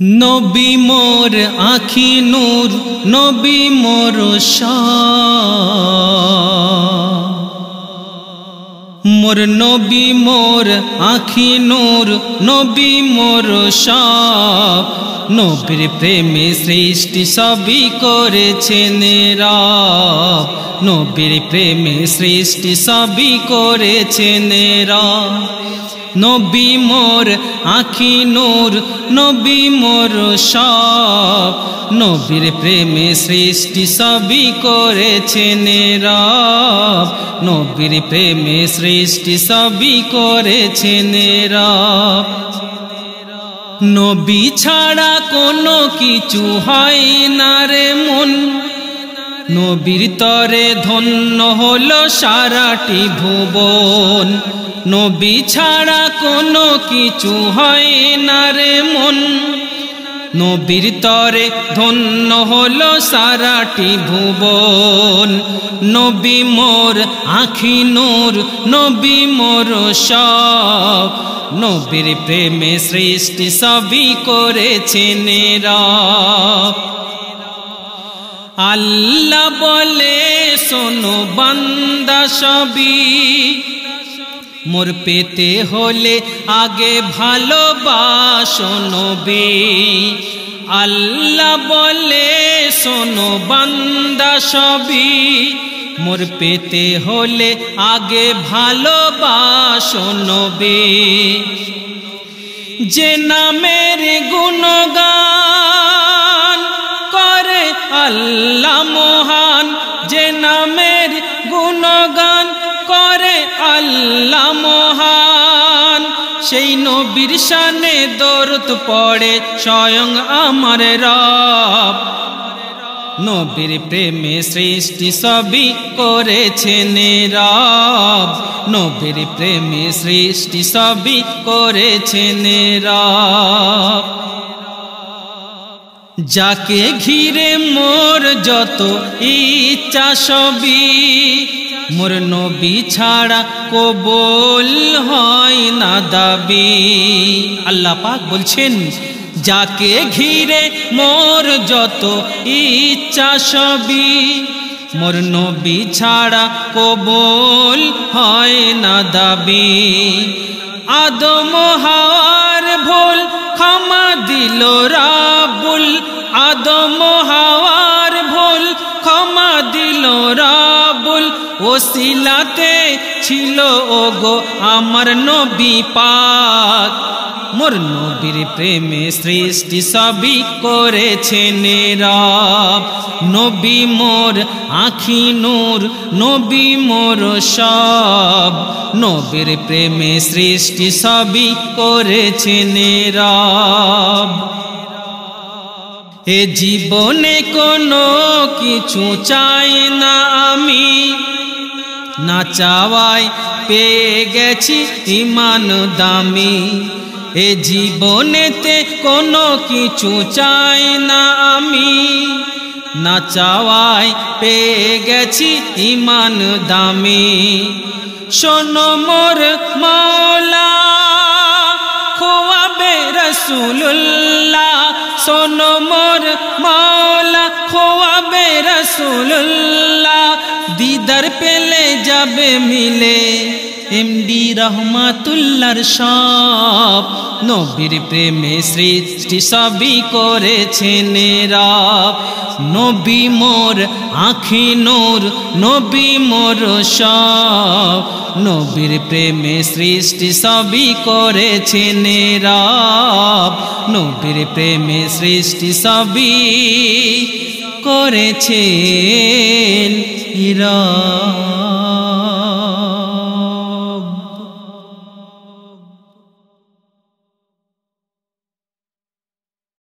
नबी मोर आखी नूर नबी मोर शाह मोर नबी मोर आखी नूर नबी मोर शाह नबीर प्रेमे सृष्टि सबी करेछेन रब नबीर प्रेमे सृष्टि सबी करेछेन रब नबी मोर आखी नूर नबी मोर शाह नबीर प्रेमे सृष्टि सबी करेछेन रब नबीर प्रेमे सृष्टि सबी करेछेन रब नबी छाड़ा कोनो किछु हय ना रे मन नबीर तरे धन्य हलो साराटी भुवन नबी छाड़ा कोनो किछु हय ना रे मन नबीर तरे धन्य हलो साराटी भुवन नबी मोर आखी नूर नबी मोर शाह नबीर प्रेमे सृष्टि सबी करेछेन रब আল্লাহ বলে শোনো বান্দা সবই মোর পেতে হলে আগে ভালোবাসো নবী আল্লাহ বলে শোনো বান্দা সবই মোর পেতে হলে আগে ভালোবাসো নবী যে নামের গুণগান अल्लाह महान जे नामेर गुणगान करे अल्लाह महान सेई नबीर शाने दरूद पड़े स्वयं आमार रब नबीर प्रेमे सृष्टि सबी करेछेन रब नबीर प्रेमे सृष्टि सबी करेछेन रब जाके घिरे मोर जतो इच्छा सबी मोर नबी छाड़ा कबूल हय ना दाबी अल्लाह पाक बोलछेन जाके घिरे मोर जतो इच्छा सबी मोर नबी छाड़ा कबूल हय ना दाबी आदम हावार भूल क्षमा दिल रब्बुल आदम हावार भूल क्षमा दिल रब्बुल ओसिलाते छिलो ओगो आमार नबी पाक मोर नबीर प्रेमे सृष्टि सबी करेछेन रब नबी मोर आखी नूर नबी मोर शाह नबीर प्रेमे सृष्टि सबी करेछेन रब ए जीवने कोनो किछु चाই না আমি না চাওয়ায় পেয়ে গেছি ইমান দামি ए जीवनेते कोनो किछु चाই ना आमी ना चावाय पेये गेছি ईमान दामी शोनो मोर मौला खोआबे रसूलुल्लाह शोनो मोर मौला खोआबे रसूलुल्लाह दीदार पेले जाबे मिले एमडी रहमतुल्लाहर शाह नबीर प्रेमे सृष्टि सबी करेछेन रब नबी मोर आखी नूर नबी मोर शाह नबीर प्रेमे सृष्टि सबी करेछेन रब नबीर प्रेमे सृष्टि सबी करेछेन रब।